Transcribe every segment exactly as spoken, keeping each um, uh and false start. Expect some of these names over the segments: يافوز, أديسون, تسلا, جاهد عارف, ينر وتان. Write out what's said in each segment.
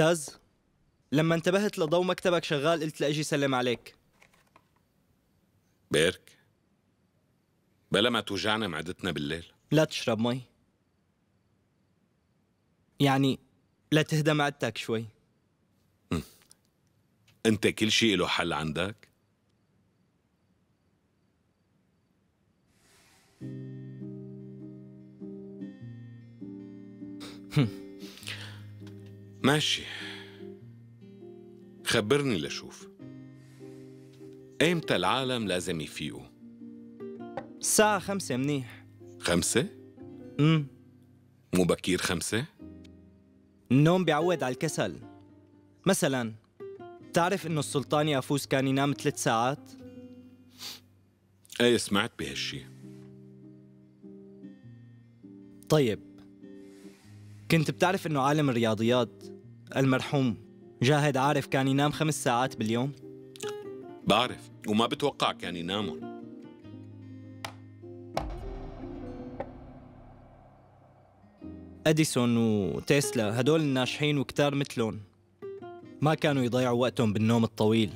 أستاذ، لما انتبهت لضوء مكتبك شغال قلت لأجي سلم عليك. بيرك، بلا ما توجعنا معدتنا بالليل. لا تشرب مي، يعني لا تهدى معدتك شوي. م. أنت كل شيء له حل عندك؟ ماشي، خبرني لشوف ايمتى العالم لازم يفيقوا؟ الساعة خمسة منيح. خمسة؟ امم مو بكير خمسة؟ النوم بيعود على الكسل. مثلا بتعرف انه السلطان يافوز كان ينام ثلاث ساعات؟ اي سمعت بهالشي. طيب كنت بتعرف انه عالم الرياضيات المرحوم جاهد عارف كان ينام خمس ساعات باليوم؟ بعرف، وما بتوقع كان ينامهم. اديسون وتسلا هدول الناجحين وكتار مثلهم ما كانوا يضيعوا وقتهم بالنوم الطويل،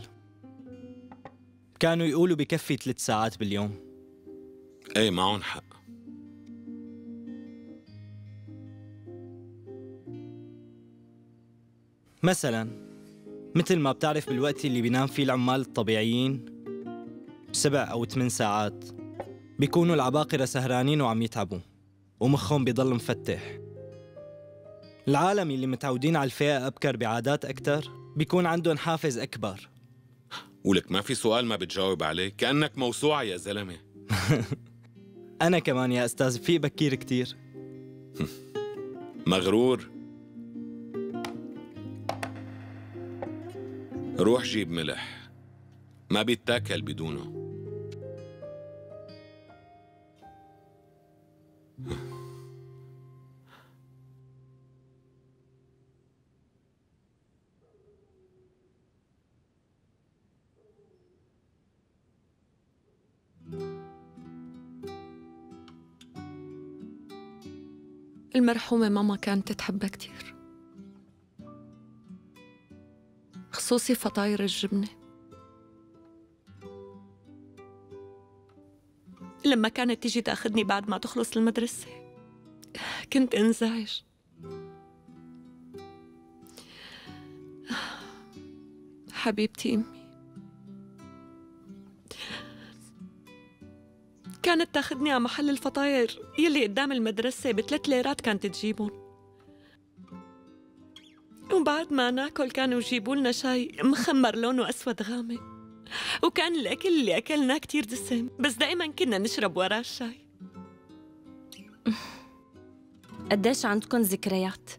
كانوا يقولوا بكفي ثلاث ساعات باليوم. اي معهم حق. مثلا مثل ما بتعرف بالوقت اللي بينام فيه العمال الطبيعيين سبع أو ثمان ساعات بيكونوا العباقرة سهرانين وعم يتعبوا ومخهم بيضل مفتح. العالم اللي متعودين على الفئة أبكر بعادات أكتر بيكون عندهم حافز أكبر. ولك ما في سؤال ما بتجاوب عليه، كأنك موسوعة يا زلمة. أنا كمان يا أستاذ في بكير كتير. مغرور. روح جيب ملح، ما بيتاكل بدونه. المرحومة ماما كانت تحبها كتير، خصوصي فطاير الجبنة. لما كانت تيجي تاخذني بعد ما تخلص المدرسة كنت انزعج. حبيبتي أمي كانت تاخذني على محل الفطاير يلي قدام المدرسة، بثلاث ليرات كانت تجيبهم، وبعد ما ناكل كانوا يجيبوا لنا شاي مخمر لونه أسود غامق، وكان الأكل اللي أكلناه كتير دسم، بس دائما كنا نشرب وراه الشاي. قديش عندكم ذكريات؟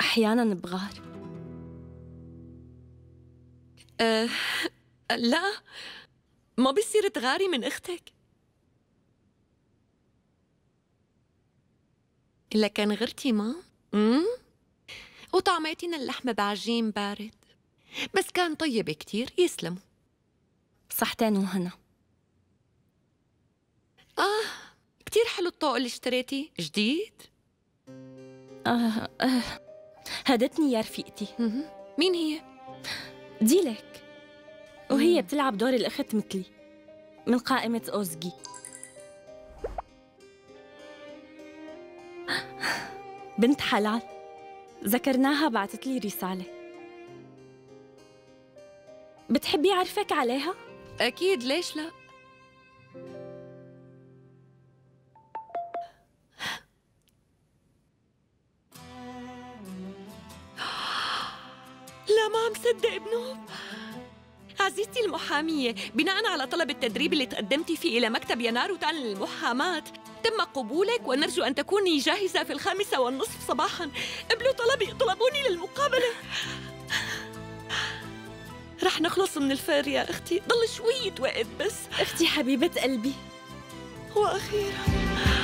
أحيانا بغار. أه لا، ما بيصير تغاري من أختك. لكن غرتي ما؟ امم وطعميتنا اللحمة بعجين بارد، بس كان طيبة كتير. يسلموا. صحتين وهنا. آه كتير حلو الطوق اللي اشتريتيه، جديد؟ آه آه هدتني يا رفيقتي. مين هي؟ ديلك، وهي مم. بتلعب دور الأخت مثلي، من قائمة أوزجي. بنت حلال، ذكرناها بعثت لي رسالة. بتحبي أعرفك عليها؟ أكيد، ليش لا؟ لا ما عم صدق بنوب. عزيزتي المحامية، بناءً على طلب التدريب اللي تقدمتي فيه إلى مكتب ينار وتان للمحاماة، تم قبولك، ونرجو أن تكوني جاهزة في الخامسة والنصف صباحاً. قبلوا طلبي، طلبوني للمقابلة. رح نخلص من الفار يا أختي، ضل شوية وقت بس. أختي حبيبة قلبي. وأخيراً